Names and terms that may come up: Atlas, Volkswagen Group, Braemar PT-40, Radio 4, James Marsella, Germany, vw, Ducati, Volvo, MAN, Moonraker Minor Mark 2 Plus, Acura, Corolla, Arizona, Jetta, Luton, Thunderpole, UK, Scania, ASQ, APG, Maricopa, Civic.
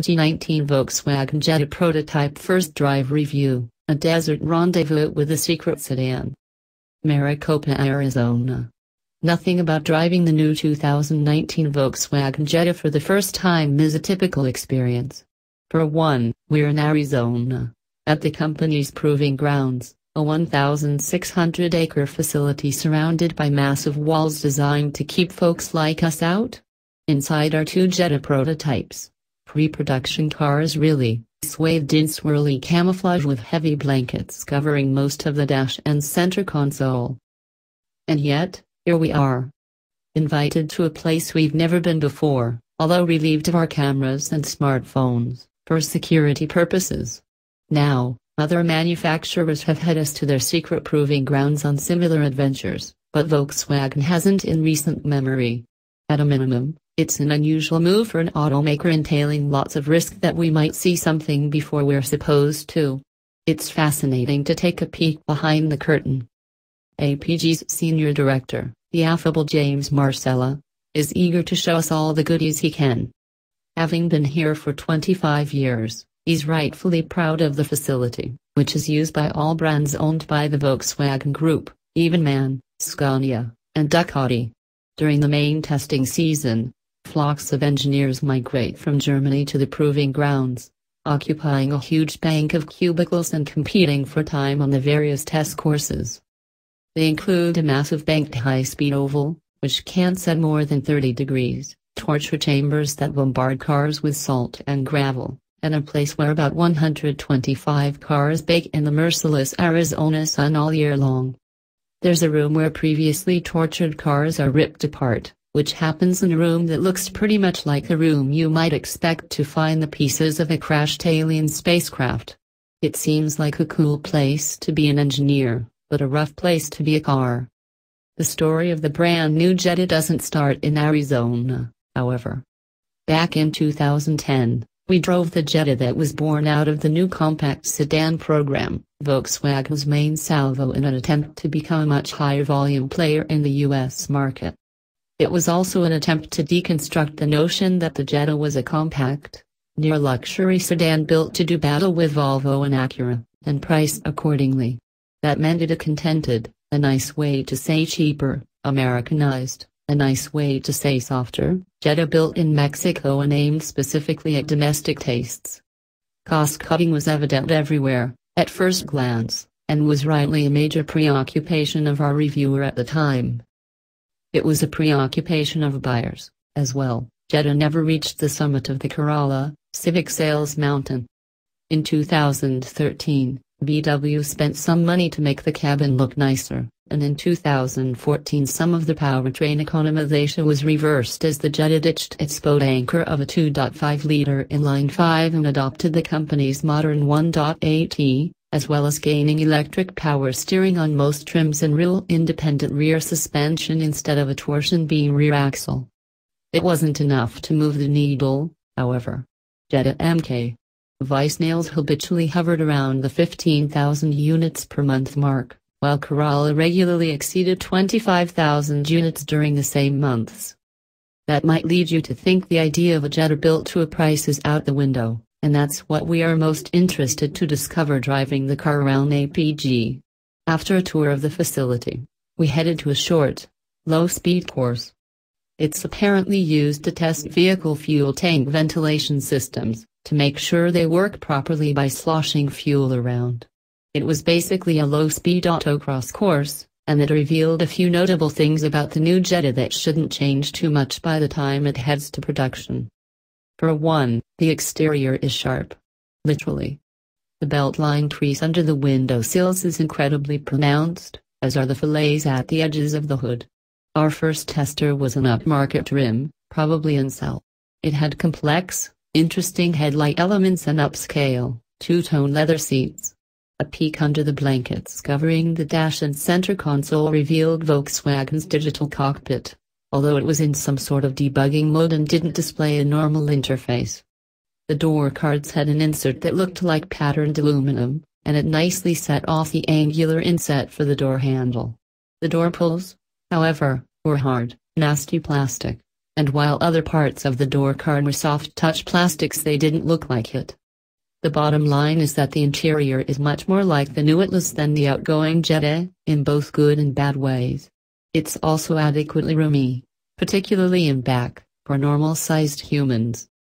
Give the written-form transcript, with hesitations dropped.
2019 Volkswagen Jetta prototype first drive review, a desert rendezvous with a secret sedan. Maricopa, Arizona. Nothing about driving the new 2019 Volkswagen Jetta for the first time is a typical experience. For one, we're in Arizona, at the company's proving grounds, a 1,600-acre facility surrounded by massive walls designed to keep folks like us out. Inside are two Jetta prototypes, pre-production cars really, swathed in swirly camouflage with heavy blankets covering most of the dash and center console. And yet, here we are. Invited to a place we've never been before, although relieved of our cameras and smartphones, for security purposes. Now, other manufacturers have had us to their secret proving grounds on similar adventures, but Volkswagen hasn't in recent memory. At a minimum, it's an unusual move for an automaker entailing lots of risk that we might see something before we're supposed to. It's fascinating to take a peek behind the curtain. APG's senior director, the affable James Marsella, is eager to show us all the goodies he can. Having been here for 25 years, he's rightfully proud of the facility, which is used by all brands owned by the Volkswagen Group, even MAN, Scania, and Ducati. During the main testing season, flocks of engineers migrate from Germany to the proving grounds, occupying a huge bank of cubicles and competing for time on the various test courses. They include a massive banked high-speed oval, which can't at more than 30 degrees, torture chambers that bombard cars with salt and gravel, and a place where about 125 cars bake in the merciless Arizona sun all year long. There's a room where previously tortured cars are ripped apart, which happens in a room that looks pretty much like a room you might expect to find the pieces of a crashed alien spacecraft. It seems like a cool place to be an engineer, but a rough place to be a car. The story of the brand new Jetta doesn't start in Arizona, however. Back in 2010, we drove the Jetta that was born out of the new compact sedan program, Volkswagen's main salvo in an attempt to become a much higher volume player in the US market. It was also an attempt to deconstruct the notion that the Jetta was a compact, near-luxury sedan built to do battle with Volvo and Acura, and priced accordingly. That meant it contented, a nice way to say cheaper, Americanized, a nice way to say softer, Jetta built in Mexico and aimed specifically at domestic tastes. Cost-cutting was evident everywhere, at first glance, and was rightly a major preoccupation of our reviewer at the time. It was a preoccupation of buyers, as well. Jetta never reached the summit of the Corolla, Civic sales mountain. In 2013, VW spent some money to make the cabin look nicer, and in 2014 some of the powertrain economization was reversed as the Jetta ditched its boat anchor of a 2.5-liter inline-5 and adopted the company's modern 1.8T, as well as gaining electric power steering on most trims and real independent rear suspension instead of a torsion beam rear axle. It wasn't enough to move the needle, however. Jetta Mk. Vice sales habitually hovered around the 15,000 units per month mark, while Corolla regularly exceeded 25,000 units during the same months. That might lead you to think the idea of a Jetta built to a price is out the window, and that's what we are most interested to discover driving the car around APG. After a tour of the facility, we headed to a short, low-speed course. It's apparently used to test vehicle fuel tank ventilation systems, to make sure they work properly by sloshing fuel around. It was basically a low-speed autocross course, and it revealed a few notable things about the new Jetta that shouldn't change too much by the time it heads to production. For one, the exterior is sharp. Literally. The beltline crease under the window sills is incredibly pronounced, as are the fillets at the edges of the hood. Our first tester was an upmarket rim, probably Incel. It had complex, interesting headlight elements and upscale, two-tone leather seats. A peek under the blankets covering the dash and center console revealed Volkswagen's digital cockpit, although it was in some sort of debugging mode and didn't display a normal interface. The door cards had an insert that looked like patterned aluminum, and it nicely set off the angular inset for the door handle. The door pulls, however, were hard, nasty plastic, and while other parts of the door card were soft-touch plastics, they didn't look like it. The bottom line is that the interior is much more like the new Atlas than the outgoing Jetta, in both good and bad ways. It's also adequately roomy, particularly in back, for normal-sized humans.